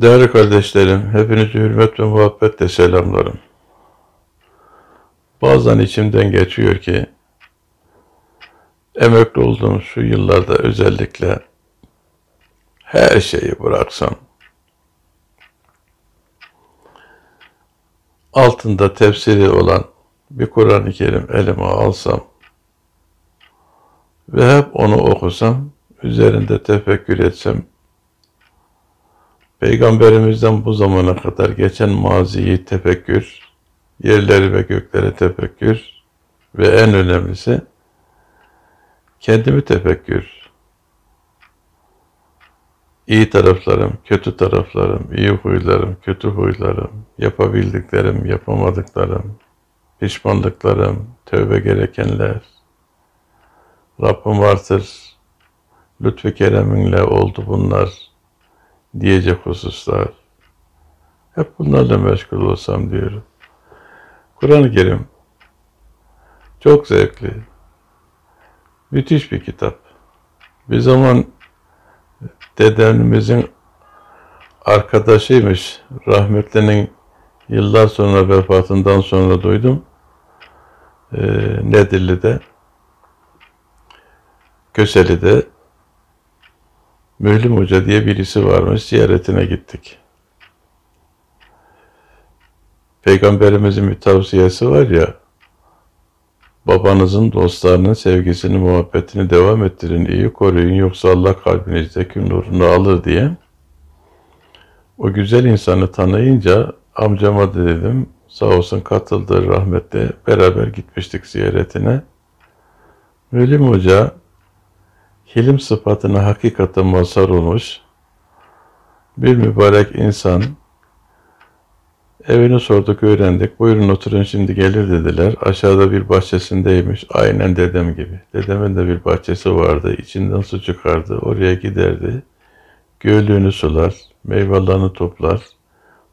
Değerli kardeşlerim, hepinizi hürmet ve muhabbetle selamlarım. Bazen içimden geçiyor ki, emekli olduğum şu yıllarda özellikle her şeyi bıraksam, altında tefsiri olan bir Kur'an-ı Kerim elime alsam ve hep onu okusam, üzerinde tefekkür etsem, Peygamberimizden bu zamana kadar geçen maziyi tefekkür, yerleri ve göklere tefekkür ve en önemlisi kendimi tefekkür. İyi taraflarım, kötü taraflarım, iyi huylarım, kötü huylarım, yapabildiklerim, yapamadıklarım, pişmanlıklarım, tövbe gerekenler, Rabbim vardır, lütfü kereminle oldu bunlar diyecek hususlar. Hep bunlarla meşgul olsam diyorum. Kur'an-ı Kerim çok zevkli, müthiş bir kitap. Bir zaman dedemizin arkadaşıymış, rahmetlinin yıllar sonra vefatından sonra duydum, Nedirli'de, Köseli'de Mühlim Hoca diye birisi varmış, ziyaretine gittik. Peygamberimizin bir tavsiyesi var ya, babanızın, dostlarının sevgisini, muhabbetini devam ettirin, iyi koruyun, yoksa Allah kalbinizdeki nurunu alır diye. O güzel insanı tanıyınca amcama dedim, sağ olsun katıldı rahmetli, beraber gitmiştik ziyaretine. Mülim Hoca, hilim sıfatına hakikaten mazhar olmuş bir mübarek insan. Evini sorduk, öğrendik. Buyurun oturun, şimdi gelir dediler. Aşağıda bir bahçesindeymiş. Aynen dedem gibi. Dedemin de bir bahçesi vardı. İçinden su çıkardı. Oraya giderdi. Göğlüğünü sular. Meyvelerini toplar.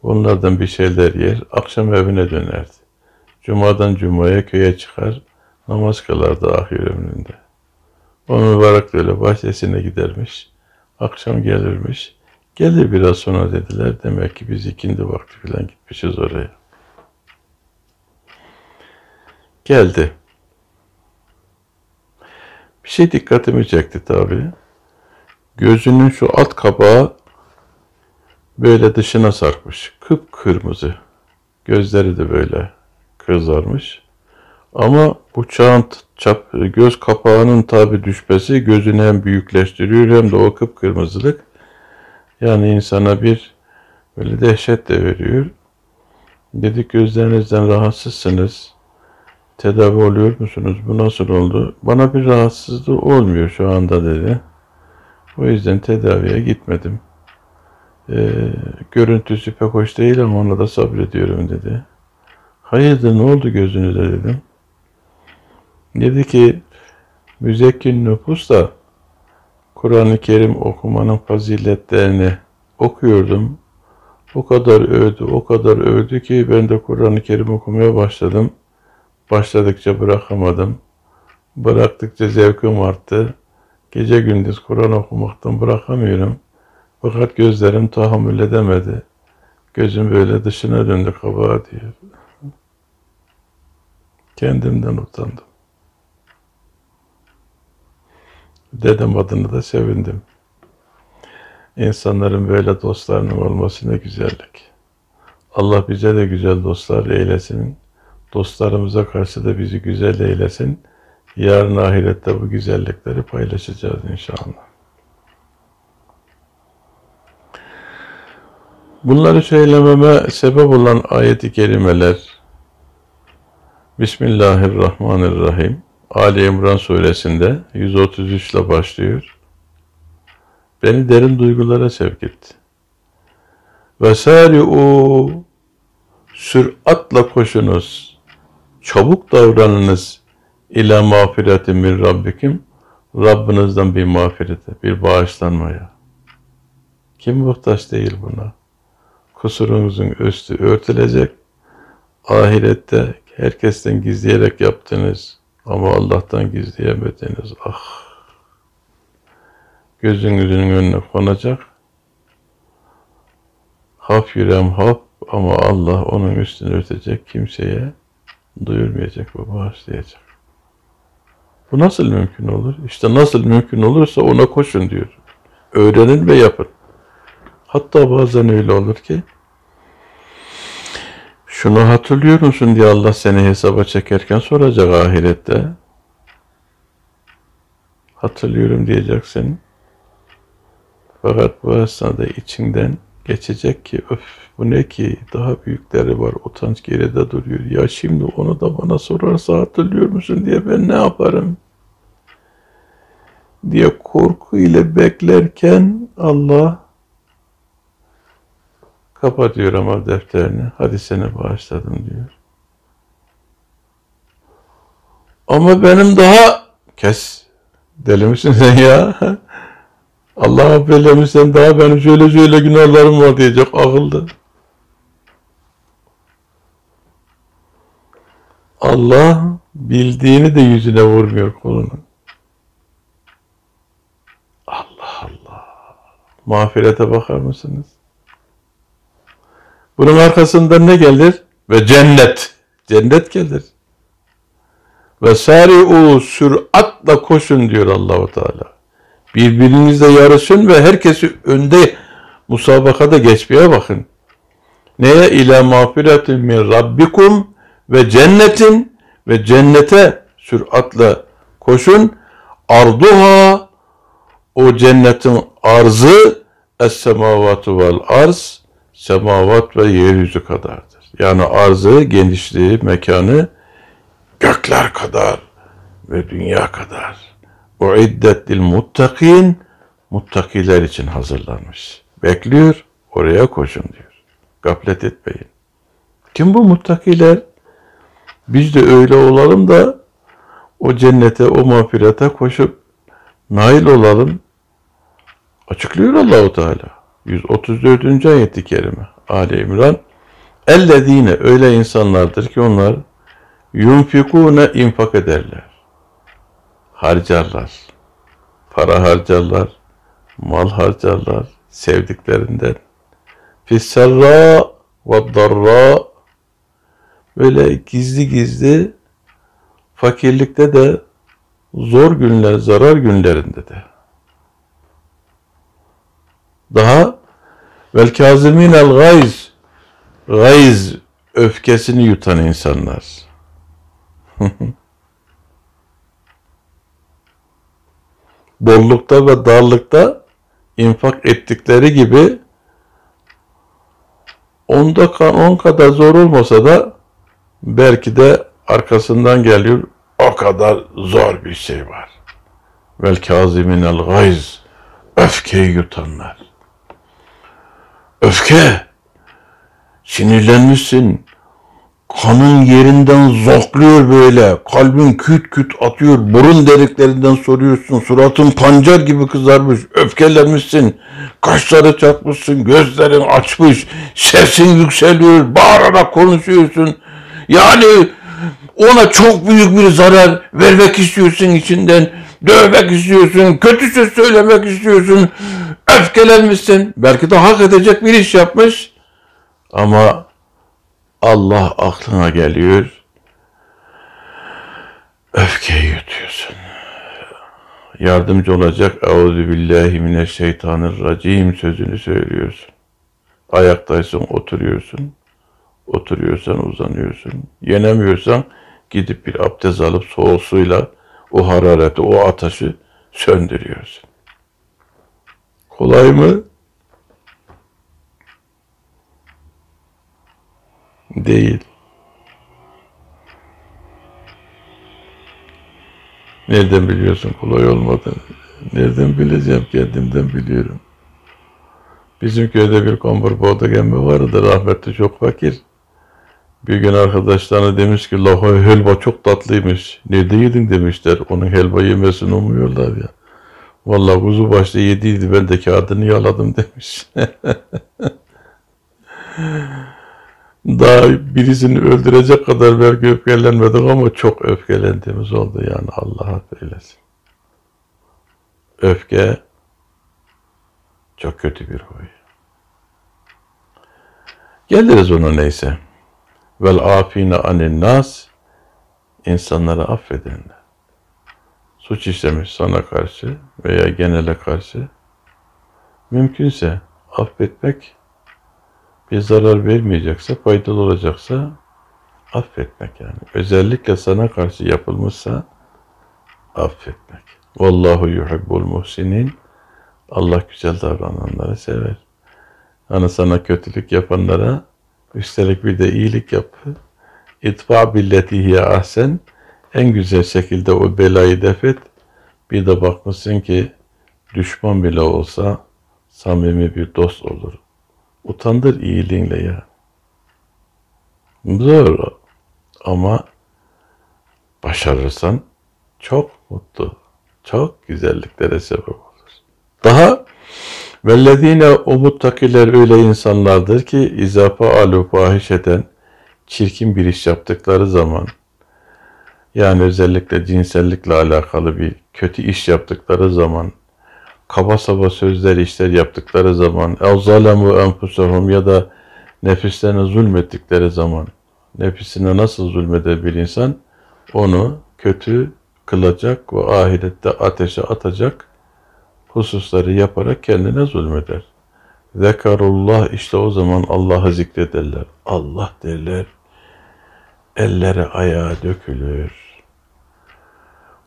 Onlardan bir şeyler yer. Akşam evine dönerdi. Cumadan cumaya köye çıkar. Namaz kılardı ahir ömründe. O mübarek böyle bahçesine gidermiş. Akşam gelirmiş. Gelir biraz sonra dediler. Demek ki biz ikindi vakti falan gitmişiz oraya. Geldi. Bir şey dikkatimi çekti tabii. Gözünün şu alt kabağı böyle dışına sarkmış. Kıpkırmızı. Gözleri de böyle kızarmış. Ama bu çağın göz kapağının tabi düşmesi gözünü hem büyükleştiriyor hem de o kıpkırmızılık, yani insana bir böyle dehşet de veriyor. Dedik, gözlerinizden rahatsızsınız. Tedavi oluyor musunuz? Bu nasıl oldu? Bana bir rahatsızlığı olmuyor şu anda dedi. O yüzden tedaviye gitmedim. Görüntüsü pek hoş değil ama ona da sabrediyorum dedi. Hayırdır, ne oldu gözünüze dedim. Dedi ki, müzekkin nüfus da Kur'an-ı Kerim okumanın faziletlerini okuyordum. O kadar övdü, o kadar övdü ki ben de Kur'an-ı Kerim okumaya başladım. Başladıkça bırakamadım. Bıraktıkça zevkim arttı. Gece gündüz Kur'an okumaktan bırakamıyorum. Fakat gözlerim tahammül edemedi. Gözüm böyle dışına döndü kabağa diyor. Kendimden utandım. Dedem adına da sevindim. İnsanların böyle dostlarının olması ne güzellik. Allah bize de güzel dostlar eylesin. Dostlarımıza karşı da bizi güzel eylesin. Yarın ahirette bu güzellikleri paylaşacağız inşallah. Bunları söylememe sebep olan ayet-i kerimeler Bismillahirrahmanirrahim. Ali İmran suresinde 133 ile başlıyor. Beni derin duygulara sevk etti. Vesari'u, süratle koşunuz, çabuk davranınız, ila mağfiretin min Rabbikim, Rabbinizden bir mağfirete, bir bağışlanmaya. Kim muhtaç değil buna? Kusurunuzun üstü örtülecek, ahirette herkesten gizleyerek yaptığınız ama Allah'tan gizleyemediniz. Ah! Gözünüzün önüne konacak. hap yüreğim hap ama Allah onun üstünü örtecek, kimseye duyurmayacak ve bağışlayacak. Bu nasıl mümkün olur? İşte nasıl mümkün olursa ona koşun diyor. Öğrenin ve yapın. Hatta bazen öyle olur ki şunu hatırlıyor musun diye Allah seni hesaba çekerken soracak ahirette. Hatırlıyorum diyeceksin. Fakat bu esnada içinden geçecek ki öf bu ne ki, daha büyükleri var, utanç geride duruyor. Ya şimdi onu da bana sorarsa hatırlıyor musun diye ben ne yaparım diye korku ile beklerken Allah kapatıyor ama defterini, hadi seni bağışladım diyor. Ama benim daha, kes, deli misin sen ya? Allah affeylemiş, sen daha benim şöyle şöyle günahlarım var diyecek, akıllı. Allah bildiğini de yüzüne vurmuyor kolunu. Allah Allah. Mağfirete bakar mısınız? Bunun arkasından ne gelir? Ve cennet. Cennet gelir. Ve sari'u, süratle koşun diyor Allahu Teala. Birbirinizle yarışın ve herkesi önde, musabakada geçmeye bakın. Neye? İlâ mağfiretin min rabbikum ve cennetin, ve cennete süratle koşun. Arduha, o cennetin arzı es-semâvâtu vel arz, semavat ve yeryüzü kadardır. Yani arzı, genişliği, mekanı gökler kadar ve dünya kadar. Uiddet lil muttakîn, muttakiler için hazırlanmış. Bekliyor, oraya koşun diyor. Gaflet etmeyin. Kim bu muttakiler? Biz de öyle olalım da o cennete, o mağfirete koşup nail olalım. Açıklıyor Allahu Teala. 134. ayet-i kerime, Ali İmran. Ellezine, öyle insanlardır ki onlar yunfikûne, infak ederler. Harcarlar. Para harcarlar, mal harcarlar sevdiklerinden. Fisserrâ ve darrâ, böyle gizli gizli, fakirlikte de, zor günler, zarar günlerinde de. Daha vel kâzimînel gayz, gayz öfkesini yutan insanlar. Bollukta ve darlıkta infak ettikleri gibi on kadar zor olmasa da belki de arkasından geliyor, o kadar zor bir şey var. Vel kâzimînel gayz, öfkeyi yutanlar. Öfke, sinirlenmişsin, kanın yerinden zokluyor böyle, kalbin küt küt atıyor, burun deliklerinden soruyorsun, suratın pancar gibi kızarmış, öfkelenmişsin, kaşları çatmışsın, gözlerin açmış, sesin yükseliyor, bağırarak konuşuyorsun. Yani ona çok büyük bir zarar vermek istiyorsun içinden, dövmek istiyorsun, kötü söz söylemek istiyorsun, öfkelenmişsin. Belki de hak edecek bir iş yapmış. Ama Allah aklına geliyor. Öfkeyi yutuyorsun. Yardımcı olacak euzübillahimineşşeytanirracim sözünü söylüyorsun. Ayaktaysın, oturuyorsun. Oturuyorsan uzanıyorsun. Yenemiyorsan gidip bir abdest alıp soğuk suyla o harareti, o ateşi söndürüyorsun. Kolay mı? Değil. Nereden biliyorsun kolay olmadığını? Nereden bileceğim? Kendimden biliyorum. Bizim köyde bir komburboğda gemi vardı, rahmetli, çok fakir. Bir gün arkadaşlarına demiş ki, la helva çok tatlıymış. Nerede yedin demişler. Onun helva yemesini umuyorlar ya. Vallahi kuzu başta yediydi, ben de kağıdını yaladım demiş. Daha birisini öldürecek kadar belki öfkelenmedik ama çok öfkelendiğimiz oldu yani, Allah affeylesin. Öfke çok kötü bir huy. Geliriz ona neyse. Vel afine anin nas, insanları affedenler. Suç işlemiş sana karşı veya genele karşı, mümkünse affetmek, bir zarar vermeyecekse, faydalı olacaksa affetmek yani. Özellikle sana karşı yapılmışsa affetmek. Vallahu yuhibbul muhsinin. Allah güzel davrananları sever. Yani sana kötülük yapanlara üstelik bir de iyilik yap. İtfa billetihiye ahsen. En güzel şekilde o belayı def et. Bir de bakmışsın ki düşman bile olsa samimi bir dost olur. Utandır iyiliğinle ya. Zor ama başarırsan çok mutlu, çok güzelliklere sebep olur. Daha vellezine umuttakiler öyle insanlardır ki izafa alu fahişeden, çirkin bir iş yaptıkları zaman, yani özellikle cinsellikle alakalı bir kötü iş yaptıkları zaman, kaba saba sözler, işler yaptıkları zaman, evzalemu enfusehum ya da nefislerine zulmettikleri zaman, nefisine nasıl zulmeder bir insan, onu kötü kılacak ve ahirette ateşe atacak hususları yaparak kendine zulmeder. Zekarullah, işte o zaman Allah'ı zikrederler. Allah derler, elleri ayağa dökülür.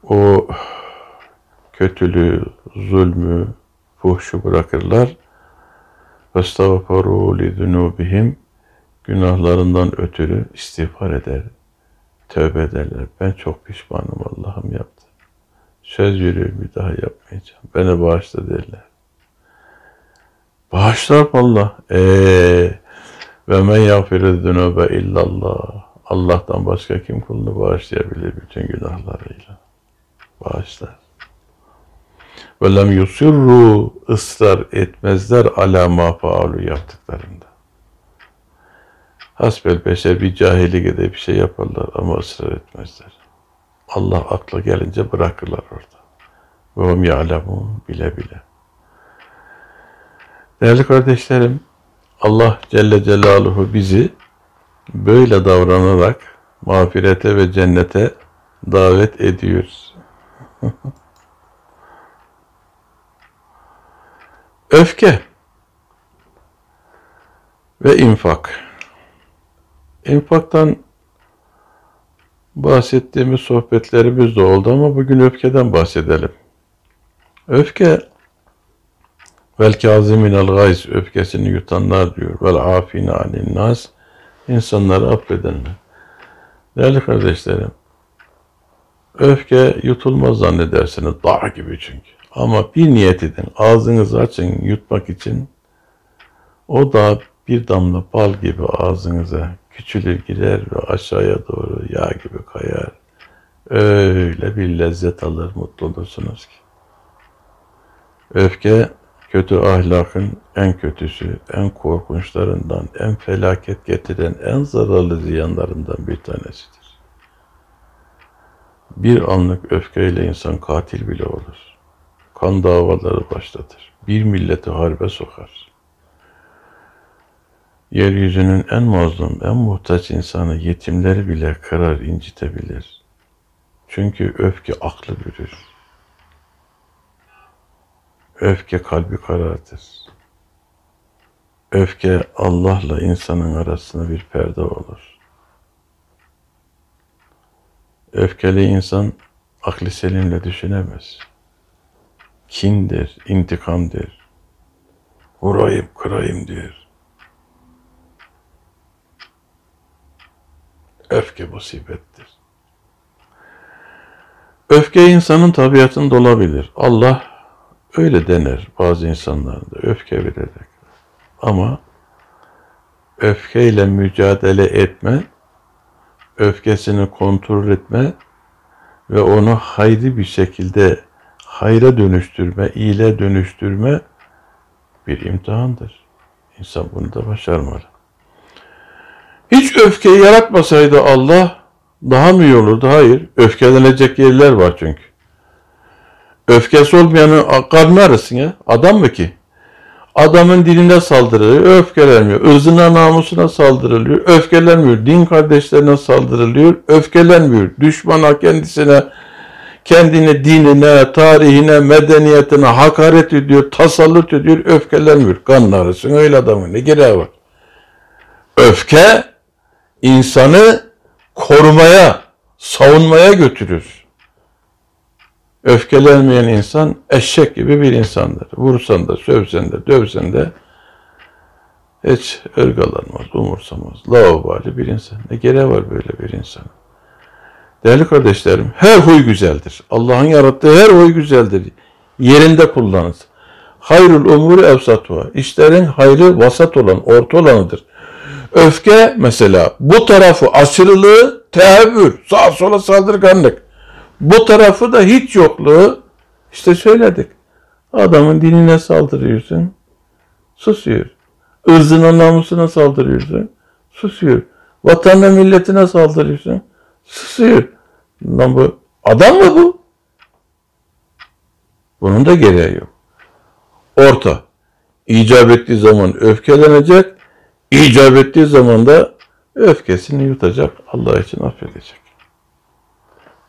O kötülüğü, zulmü, fuhşu bırakırlar. Estağfurû li zunûbihim, günahlarından ötürü istiğfar eder, tövbe ederler. Ben çok pişmanım Allah'ım yaptım. Söz veriyorum bir daha yapmayacağım. Beni bağışla derler. Bağışlar Allah. Ve men yagfiru zunûbe illallah. Allah'tan başka kim kulunu bağışlayabilir bütün günahlarıyla? Bağışlar. وَلَمْ يُسِرُّوا ısrar etmezler عَلَى مَا فَعَلُوا yaptıklarında. Hasbel beşer bir cahillik edip bir şey yaparlar ama ısrar etmezler. Allah akla gelince bırakırlar orada. وَهُمْ يَعْلَمُونَ bile bile. Değerli kardeşlerim, Allah Celle Celaluhu bizi böyle davranarak mağfirete ve cennete davet ediyoruz. Öfke ve infak. İnfaktan bahsettiğimiz sohbetlerimiz de oldu ama bugün öfkeden bahsedelim. Öfke, vel kâziminel gayz, öfkesini yutanlar diyor. Vel afine anin nas, insanları affedenler. Değerli kardeşlerim, öfke yutulmaz zannedersiniz, dağ gibi çünkü. Ama bir niyet edin, ağzınızı açın yutmak için, o da bir damla bal gibi ağzınıza küçülür girer ve aşağıya doğru yağ gibi kayar. Öyle bir lezzet alır, mutlu olursunuz ki. Öfke, kötü ahlakın en kötüsü, en korkunçlarından, en felaket getiren, en zararlı ziyanlarından bir tanesidir. Bir anlık öfkeyle insan katil bile olur. Kan davaları başlatır. Bir milleti harbe sokar. Yeryüzünün en mazlum, en muhtaç insanı, yetimleri bile kırar, incitebilir. Çünkü öfke aklı bürür. Öfke kalbi karartır. Öfke Allah'la insanın arasında bir perde olur. Öfkeli insan aklı selimle düşünemez. Kin der, intikam der, vurayım, kırayım der. Öfke musibettir. Öfke insanın tabiatında olabilir. Allah öyle dener bazı insanlarda, öfke vererek. Ama öfkeyle mücadele etme, öfkesini kontrol etme ve onu haydi bir şekilde hayra dönüştürme, iyile dönüştürme bir imtihandır. İnsan bunu da başarmalı. Hiç öfkeyi yaratmasaydı Allah daha mı iyi olurdu? Hayır. Öfkelenecek yerler var çünkü. Öfkesi olmayanın karnı arasın ya. Adam mı ki? Adamın dinine saldırılıyor, öfkelenmiyor. Irzına, namusuna saldırılıyor, öfkelenmiyor. Din kardeşlerine saldırılıyor, öfkelenmiyor. Düşmana, kendisine, kendine, dinine, tarihine, medeniyetine hakaret ediyor, tasallut ediyor, öfkelenmiyor. Kanlarsın öyle adamın, ne gereği var? Öfke insanı korumaya, savunmaya götürür. Öfkelenmeyen insan eşek gibi bir insandır. Vursan da, sövsen de, dövsen de hiç ırgalanmaz, umursamaz. Laubali bir insan. Ne gereği var böyle bir insan? Değerli kardeşlerim, her huy güzeldir. Allah'ın yarattığı her huy güzeldir. Yerinde kullanılır. Hayrul umuru evsatuha. İşlerin hayrı vasat olan, orta olanıdır. Öfke mesela bu tarafı aşırılığı tehevvür, sağa sola saldırganlık. Bu tarafı da hiç yokluğu, işte söyledik. Adamın dinine saldırıyorsun, susuyor. Irzına, namusuna saldırıyorsun, susuyor. Vatanına, milletine saldırıyorsun, susuyor. Lan bu adam mı bu? Bunun da gereği yok. Orta. İcap ettiği zaman öfkelenecek, icap ettiği zaman da öfkesini yutacak, Allah için affedecek.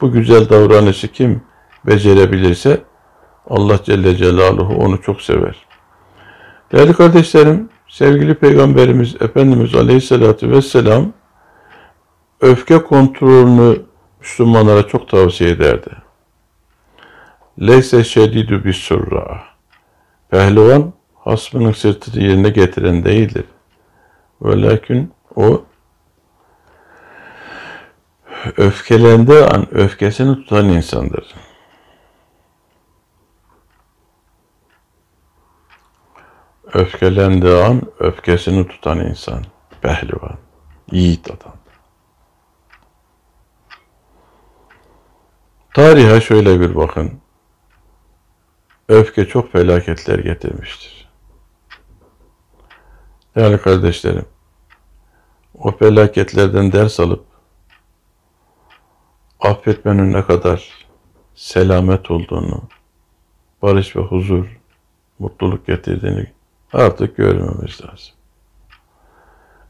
Bu güzel davranışı kim becerebilirse Allah Celle Celaluhu onu çok sever. Değerli kardeşlerim, sevgili Peygamberimiz Efendimiz Aleyhisselatü Vesselam öfke kontrolünü Müslümanlara çok tavsiye ederdi. Leyse şedidü bis surra. Pehlivan hasmının sırtını yerine getiren değildir. Velakin o öfkelendiği an öfkesini tutan insandır. Öfkelendiği an öfkesini tutan insan, pehlivan, yiğit adam. Tarihe şöyle bir bakın. Öfke çok felaketler getirmiştir. Değerli kardeşlerim, o felaketlerden ders alıp affetmenin ne kadar selamet olduğunu, barış ve huzur, mutluluk getirdiğini artık görmemiz lazım.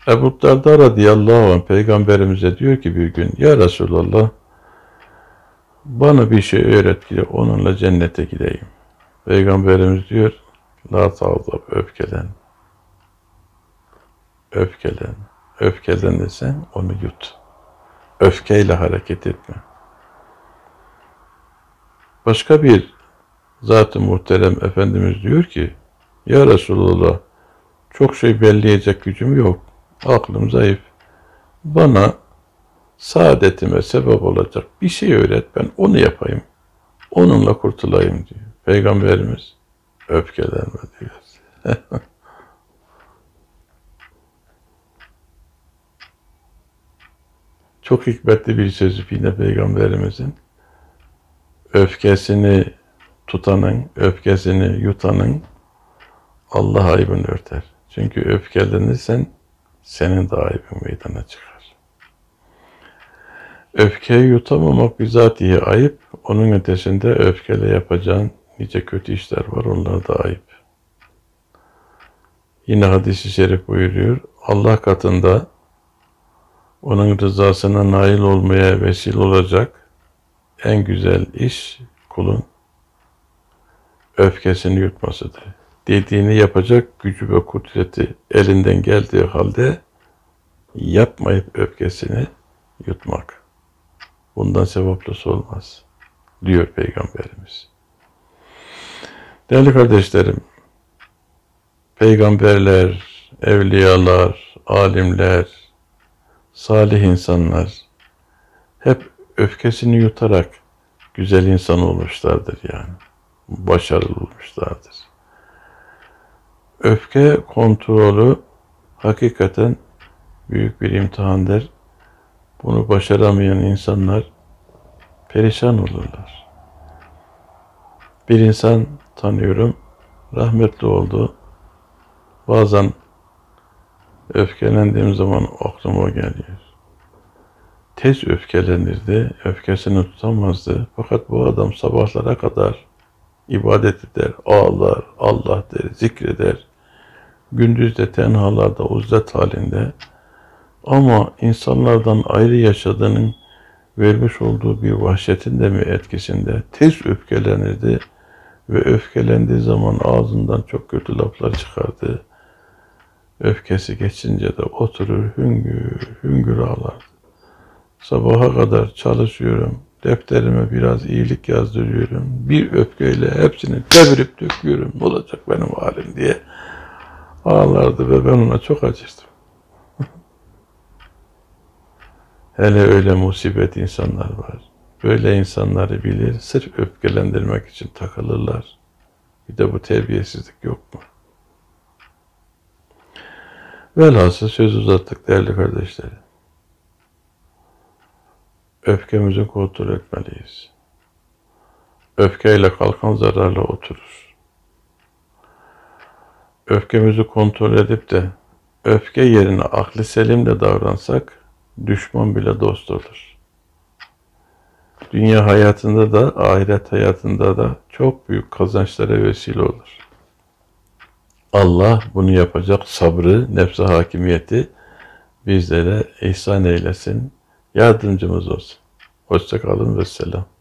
Ebu Derda radıyallahu anh Peygamberimize diyor ki bir gün, ya Resulallah, bana bir şey öğret ki onunla cennete gideyim. Peygamberimiz diyor, la tağzab, öfkelen. Öfkelen. Öfkelen desen onu yut. Öfkeyle hareket etme. Başka bir zat-ı muhterem Efendimiz diyor ki, ya Resulullah, çok şey belleyecek gücüm yok. Aklım zayıf. Bana saadetime sebep olacak bir şey öğret, ben onu yapayım. Onunla kurtulayım diyor. Peygamberimiz öfkelenme diyor. Çok hikmetli bir sözü yine Peygamberimizin. Öfkesini tutanın, öfkesini yutanın Allah aybını örter. Çünkü öfkelenirsen senin de aybın meydana çıkar. Öfkeyi yutamamak bizatihi ayıp. Onun ötesinde öfkeyle yapacağın nice kötü işler var. Onlar da ayıp. Yine hadis-i şerif buyuruyor. Allah katında onun rızasına nail olmaya vesile olacak en güzel iş kulun öfkesini yutmasıdır. Dediğini yapacak gücü ve kudreti elinden geldiği halde yapmayıp öfkesini yutmak. Bundan sevaplısı olmaz diyor Peygamberimiz. Değerli kardeşlerim, peygamberler, evliyalar, alimler, salih insanlar hep öfkesini yutarak güzel insan olmuşlardır yani. Başarılı olmuşlardır. Öfke kontrolü hakikaten büyük bir imtihandır. Bunu başaramayan insanlar perişan olurlar. Bir insan tanıyorum, rahmetli oldu. Bazen öfkelendiğim zaman aklıma geliyor. Tez öfkelenirdi, öfkesini tutamazdı. Fakat bu adam sabahlara kadar ibadet eder, ağlar, Allah der, zikreder. gündüz de tenhalarda uzlet halinde ama insanlardan ayrı yaşadığının vermiş olduğu bir vahşetin de mi etkisinde tez öfkelenirdi ve öfkelendiği zaman ağzından çok kötü laflar çıkardı. Öfkesi geçince de oturur hüngür hüngür ağlardı. Sabaha kadar çalışıyorum, defterime biraz iyilik yazdırıyorum, bir öfkeyle hepsini devirip döküyorum, olacak benim halim diye ağlardı ve ben ona çok acırdım. Hele öyle musibet insanlar var. Böyle insanları bilir, sırf öfkelendirmek için takılırlar. Bir de bu terbiyesizlik yok mu? Velhasıl söz uzattık değerli kardeşlerim. Öfkemizi kontrol etmeliyiz. Öfkeyle kalkan zararla oturur. Öfkemizi kontrol edip de öfke yerine aklı selimle davransak düşman bile dost olur. Dünya hayatında da ahiret hayatında da çok büyük kazançlara vesile olur. Allah bunu yapacak sabrı, nefse hakimiyeti bizlere ihsan eylesin. Yardımcımız olsun. Hoşça kalın ve selam.